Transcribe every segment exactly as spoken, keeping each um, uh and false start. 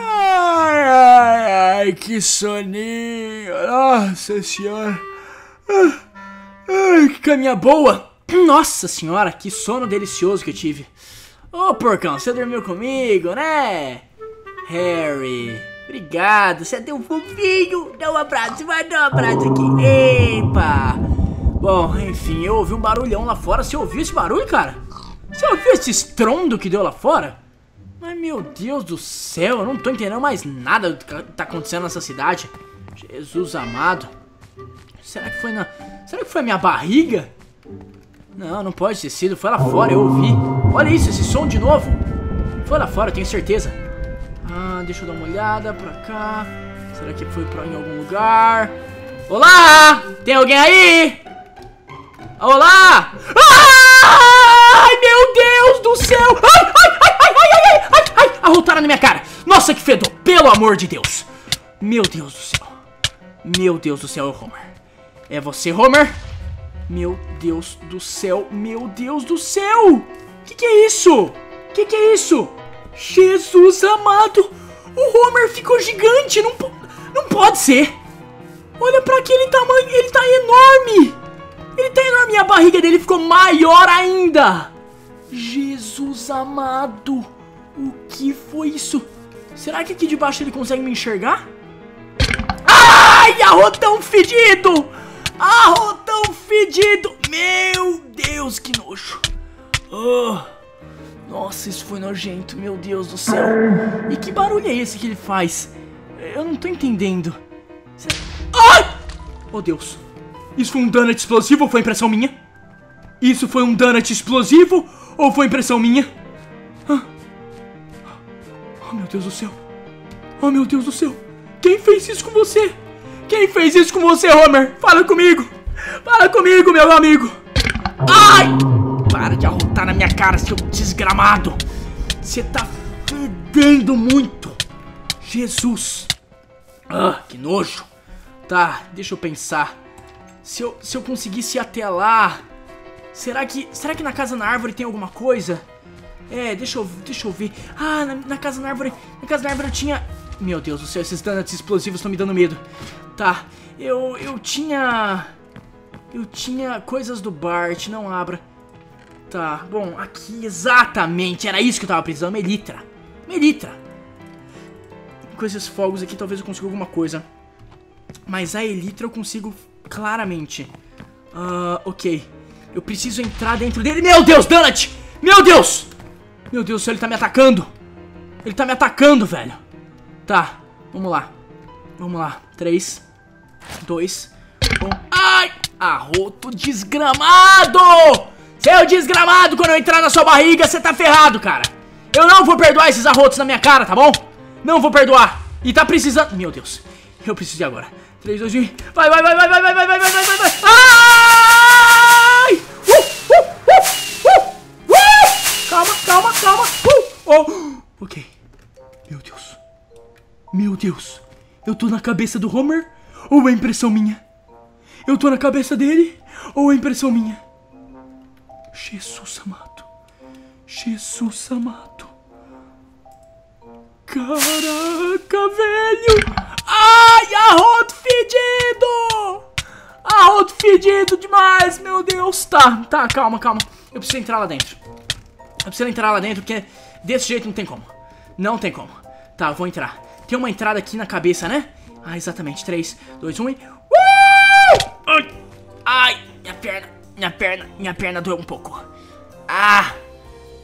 Ai, que soninho. Nossa senhora. Ai, que caminha boa. Nossa senhora, que sono delicioso que eu tive. Ô, porcão, você dormiu comigo, né? Harry, obrigado. Você deu um fofinho. Dá um abraço, vai dar um abraço aqui. Epa. Bom, enfim, eu ouvi um barulhão lá fora. Você ouviu esse barulho, cara? Você ouviu esse estrondo que deu lá fora? Mas, meu Deus do céu, eu não tô entendendo mais nada do que tá acontecendo nessa cidade. Jesus amado. Será que foi na... Será que foi a minha barriga? Não, não pode ter sido. Foi lá fora, eu ouvi. Olha isso, esse som de novo. Foi lá fora, eu tenho certeza. Ah, deixa eu dar uma olhada pra cá. Será que foi pra em algum lugar? Olá! Tem alguém aí? Olá! Ai, meu Deus do céu! Ai, ai, ai! Arrotaram na minha cara. Nossa, que fedor. Pelo amor de Deus. Meu Deus do céu. Meu Deus do céu, é o Homer. É você, Homer? Meu Deus do céu. Meu Deus do céu. Que que é isso? Que que é isso? Jesus amado. O Homer ficou gigante. Não, po não pode ser. Olha pra aquele tamanho. Ele tá enorme. Ele tá enorme. A barriga dele ficou maior ainda. Jesus amado. O que foi isso? Será que aqui de baixo ele consegue me enxergar? Ai, arrotão fedido! Arrotão fedido! Meu Deus, que nojo! Oh, nossa, isso foi nojento, meu Deus do céu! E que barulho é esse que ele faz? Eu não tô entendendo. Será... Ai! Oh, Deus! Isso foi um donut explosivo ou foi impressão minha? Isso foi um donut explosivo ou foi impressão minha? Ah. Oh, meu Deus do céu. Oh, meu Deus do céu. Quem fez isso com você? Quem fez isso com você, Homer? Fala comigo. Fala comigo, meu amigo. Ai! Para de arrotar na minha cara, seu desgramado. Você tá fedendo muito. Jesus. Ah, que nojo. Tá, deixa eu pensar. Se eu, se eu conseguisse ir até lá... Será que, será que na casa na árvore tem alguma coisa? É, deixa eu, deixa eu ver. Ah, na, na casa da árvore. Na casa da árvore eu tinha... Meu Deus do céu, esses donuts explosivos estão me dando medo. Tá, eu, eu tinha... Eu tinha coisas do Bart, não abra. Tá, bom, aqui exatamente. Era isso que eu tava precisando, uma Elytra. Uma Elytra. Com esses fogos aqui talvez eu consiga alguma coisa. Mas a Elytra eu consigo claramente. Ah, uh, ok. Eu preciso entrar dentro dele. Meu Deus, donut! Meu Deus! Meu Deus do céu, ele tá me atacando. Ele tá me atacando, velho. Tá, vamos lá. Vamos lá, três, dois, um. Ai, arroto desgramado. Seu desgramado, quando eu entrar na sua barriga, você tá ferrado, cara. Eu não vou perdoar esses arrotos na minha cara, tá bom? Não vou perdoar. E tá precisando... Meu Deus, eu preciso de agora. Três, dois, um. Vai, vai, vai, vai, vai, vai, vai, vai, vai, vai, vai. Ai! Uh, uh, uh. Calma, calma, calma. Uh, oh. Ok. Meu Deus. Meu Deus. Eu tô na cabeça do Homer ou é impressão minha? Eu tô na cabeça dele ou é impressão minha? Jesus amado. Jesus amado. Caraca, velho. Ai, arroto fedido. Arroto fedido demais, meu Deus. Tá, tá, calma, calma. Eu preciso entrar lá dentro. Eu preciso entrar lá dentro, porque desse jeito não tem como. Não tem como. Tá, eu vou entrar. Tem uma entrada aqui na cabeça, né? Ah, exatamente. três, dois, um e... Uh! Ai, minha perna, minha perna, minha perna doeu um pouco. Ah!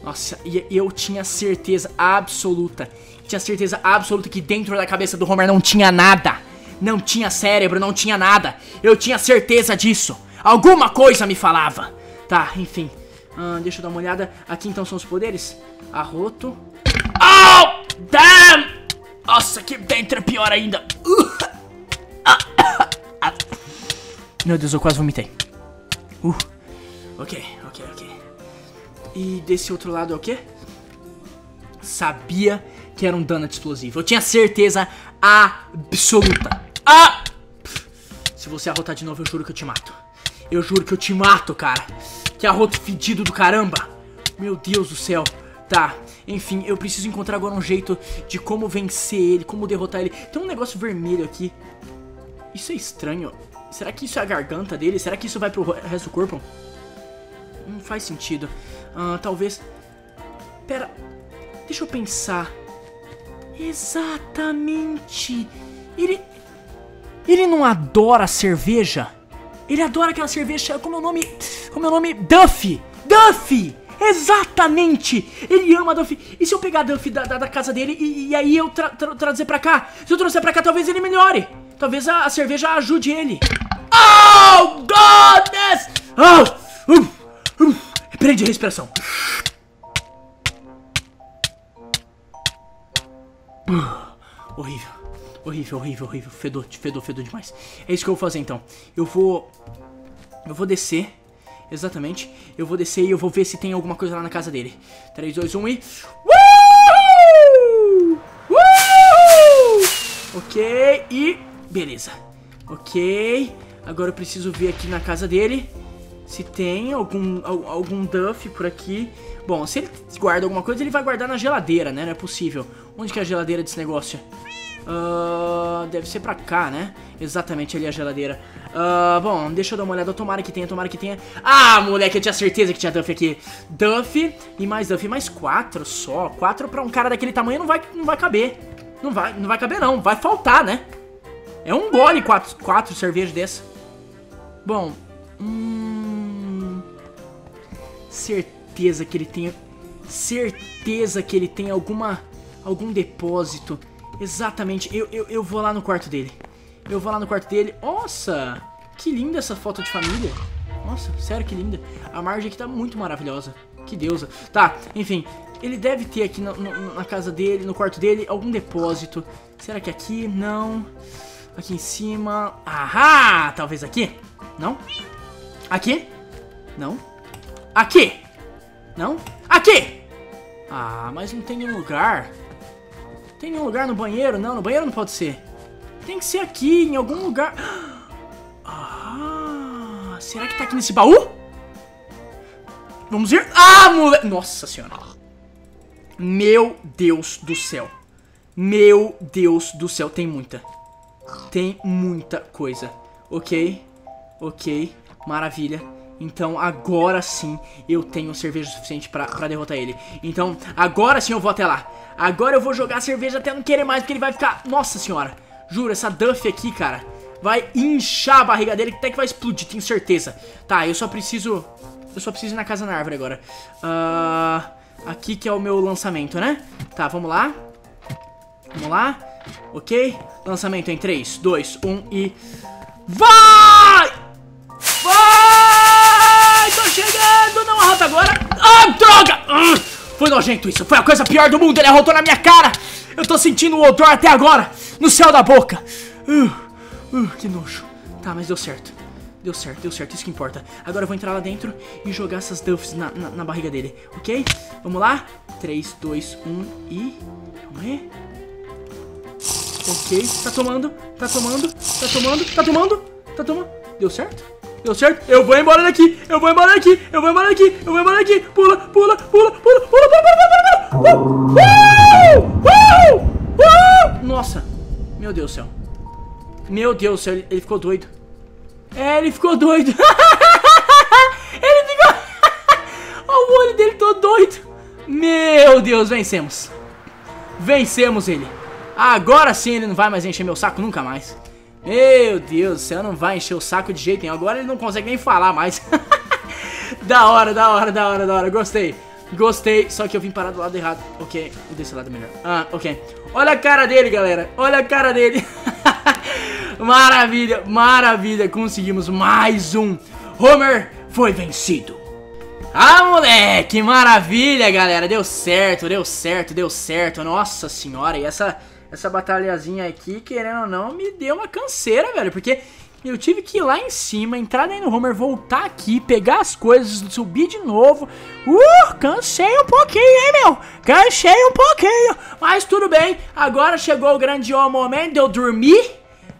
Nossa, e eu tinha certeza absoluta. Tinha certeza absoluta que dentro da cabeça do Homer não tinha nada. Não tinha cérebro, não tinha nada. Eu tinha certeza disso. Alguma coisa me falava. Tá, enfim. Ah, deixa eu dar uma olhada. Aqui então são os poderes. Arroto. Oh, damn! Nossa, aqui dentro é pior ainda. Uh. Ah, ah, ah. Meu Deus, eu quase vomitei. Uh. Ok, ok, ok. E desse outro lado é o quê? Sabia que era um dano explosivo. Eu tinha certeza absoluta. Ah! Se você arrotar de novo, eu juro que eu te mato. Eu juro que eu te mato, cara. Que arroto fedido do caramba. Meu Deus do céu. Tá, enfim, eu preciso encontrar agora um jeito de como vencer ele, como derrotar ele. Tem um negócio vermelho aqui. Isso é estranho. Será que isso é a garganta dele? Será que isso vai pro resto do corpo? Não faz sentido. Ah, talvez... Pera, deixa eu pensar. Exatamente. Ele... Ele não adora cerveja? Ele adora aquela cerveja... Como é o nome? Como é o nome? Duffy! Duffy! Exatamente! Ele ama a Duffy. E se eu pegar a Duffy da, da, da casa dele e, e aí eu tra tra trazer pra cá? Se eu trouxer pra cá, talvez ele melhore. Talvez a, a cerveja ajude ele. Oh, goodness! Oh! Uh, uh, prende a respiração. Uh, horrível. Horrível, horrível, horrível. Fedor, fedor, fedor demais. É isso que eu vou fazer, então. Eu vou... Eu vou descer... Exatamente, eu vou descer e eu vou ver se tem alguma coisa lá na casa dele. três, dois, um e... Uhul! Uhul! Ok, e... Beleza. Ok, agora eu preciso ver aqui na casa dele se tem algum, algum Duffy por aqui. Bom, se ele guarda alguma coisa, ele vai guardar na geladeira, né? Não é possível. Onde que é a geladeira desse negócio? Uh, deve ser pra cá, né? Exatamente, ali a geladeira. uh, Bom, deixa eu dar uma olhada, tomara que tenha, tomara que tenha. Ah, moleque, eu tinha certeza que tinha Duffy aqui. Duffy e mais Duffy, mais quatro só. Quatro pra um cara daquele tamanho não vai, não vai caber. Não vai, não vai caber não, vai faltar, né? É um gole, quatro, quatro cervejas dessa. Bom, hum, certeza que ele tem, certeza que ele tem alguma, algum depósito. Exatamente, eu, eu, eu vou lá no quarto dele. Eu vou lá no quarto dele. Nossa, que linda essa foto de família. Nossa, sério, que linda. A Margie aqui tá muito maravilhosa. Que deusa. Tá, enfim. Ele deve ter aqui na, na, na casa dele, no quarto dele, algum depósito. Será que aqui? Não. Aqui em cima. Ahá, talvez aqui? Não. Aqui? Não. Aqui? Não. Aqui! Ah, mas não tem nenhum lugar. Tem nenhum lugar no banheiro? Não, no banheiro não pode ser. Tem que ser aqui, em algum lugar. Ah, será que tá aqui nesse baú? Vamos ver. Ah, moleque. Nossa senhora. Meu Deus do céu. Meu Deus do céu. Tem muita. Tem muita coisa. Ok. Ok. Maravilha. Então agora sim eu tenho cerveja suficiente pra, pra derrotar ele. Então agora sim eu vou até lá. Agora eu vou jogar a cerveja até não querer mais, porque ele vai ficar... Nossa senhora, juro, essa Duffy aqui, cara, vai inchar a barriga dele, até que vai explodir, tenho certeza. Tá, eu só preciso... Eu só preciso ir na casa na árvore agora. uh, Aqui que é o meu lançamento, né? Tá, vamos lá. Vamos lá, ok. Lançamento em três, dois, um e... Vai! Vai! Tô chegando, não arrota agora. Ah, droga! Ah! Foi nojento isso, foi a coisa pior do mundo, ele arrotou na minha cara. Eu tô sentindo o odor até agora, no céu da boca. uh, uh, Que nojo. Tá, mas deu certo, deu certo, deu certo, isso que importa. Agora eu vou entrar lá dentro e jogar essas Duffys na, na, na barriga dele, ok? Vamos lá, três, dois, um e... Ok, tá tomando, tá tomando, tá tomando, tá tomando, tá tomando. Deu certo? Deu certo? Eu vou embora daqui! Eu vou embora daqui! Eu vou embora daqui! Eu vou embora daqui! Pula, pula, pula, pula, pula, pula, pula, pula! Nossa! Meu Deus do céu! Meu Deus do céu, ele ficou doido! É, ele ficou doido! Ele ficou... Olha o olho dele todo doido! Meu Deus, vencemos! Vencemos ele! Agora sim ele não vai mais encher meu saco nunca mais! Meu Deus do céu, não vai encher o saco de jeito nenhum. Agora ele não consegue nem falar mais. Da hora, da hora, da hora, da hora. Gostei, gostei. Só que eu vim parar do lado errado. Ok, vou desse lado melhor. Ah, ok. Olha a cara dele, galera. Olha a cara dele. Maravilha, maravilha. Conseguimos mais um. Homer foi vencido. Ah, moleque, maravilha, galera. Deu certo, deu certo, deu certo. Nossa senhora, e essa... Essa batalhazinha aqui, querendo ou não, me deu uma canseira, velho. Porque eu tive que ir lá em cima, entrar dentro do Homer, voltar aqui, pegar as coisas, subir de novo. Uh, cansei um pouquinho, hein, meu? Cansei um pouquinho. Mas tudo bem, agora chegou o grande momento de eu dormir.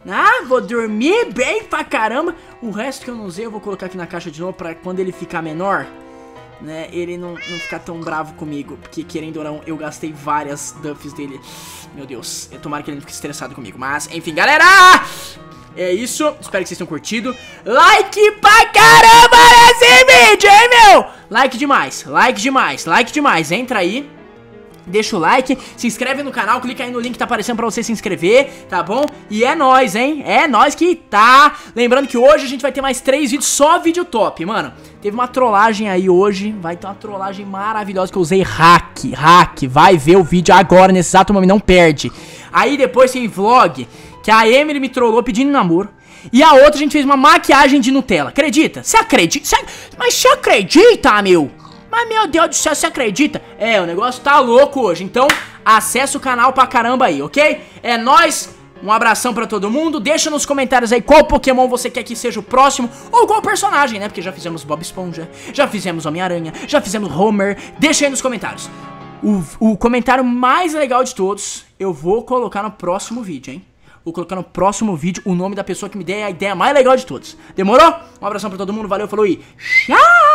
Ah, vou dormir bem pra caramba. O resto que eu não usei eu vou colocar aqui na caixa de novo pra quando ele ficar menor. né, ele não, não ficar tão bravo comigo, porque querendo ou não, eu gastei várias Duffys dele. Meu Deus, eu tomara que ele não fique estressado comigo, mas enfim, galera, é isso, espero que vocês tenham curtido. Like pra caramba nesse vídeo, hein, meu? Like demais, like demais, like demais, entra aí, deixa o like, se inscreve no canal, clica aí no link que tá aparecendo pra você se inscrever, tá bom? E é nóis, hein? É nóis que tá! Lembrando que hoje a gente vai ter mais três vídeos, só vídeo top, mano. Teve uma trollagem aí hoje, vai ter uma trollagem maravilhosa que eu usei hack, hack, vai ver o vídeo agora, nesse exato momento, não perde. Aí depois tem vlog, que a Emily me trollou pedindo namoro. E a outra a gente fez uma maquiagem de Nutella, acredita? Você acredita? Cê... Mas você acredita, meu? Mas meu Deus do céu, você acredita? É, o negócio tá louco hoje, então acessa o canal pra caramba aí, ok? É nóis, um abração pra todo mundo, deixa nos comentários aí qual Pokémon você quer que seja o próximo, ou qual personagem, né? Porque já fizemos Bob Esponja, já fizemos Homem-Aranha, já fizemos Homer, deixa aí nos comentários. O, o comentário mais legal de todos, eu vou colocar no próximo vídeo, hein? Vou colocar no próximo vídeo o nome da pessoa que me der a ideia mais legal de todos. Demorou? Um abração pra todo mundo, valeu, falou e tchau!